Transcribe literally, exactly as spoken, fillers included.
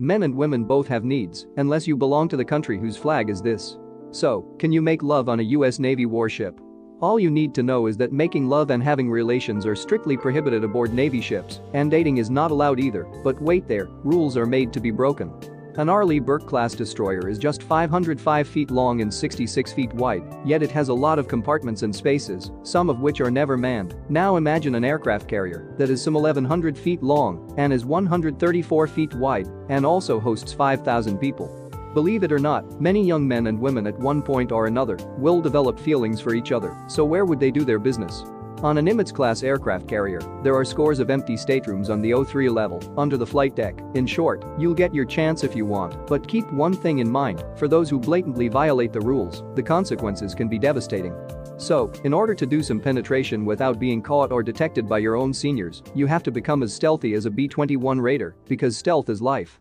Men and women both have needs, unless you belong to the country whose flag is this. So, can you make love on a U S Navy warship? All you need to know is that making love and having relations are strictly prohibited aboard Navy ships, and dating is not allowed either, but wait there, rules are made to be broken. An Arleigh Burke-class destroyer is just five hundred five feet long and sixty-six feet wide, yet it has a lot of compartments and spaces, some of which are never manned. Now imagine an aircraft carrier that is some eleven hundred feet long and is one hundred thirty-four feet wide and also hosts five thousand people. Believe it or not, many young men and women at one point or another will develop feelings for each other, so where would they do their business? On a Nimitz-class aircraft carrier, there are scores of empty staterooms on the O three level, under the flight deck. In short, you'll get your chance if you want, but keep one thing in mind, for those who blatantly violate the rules, the consequences can be devastating. So, in order to do some penetration without being caught or detected by your own seniors, you have to become as stealthy as a B twenty-one Raider, because stealth is life.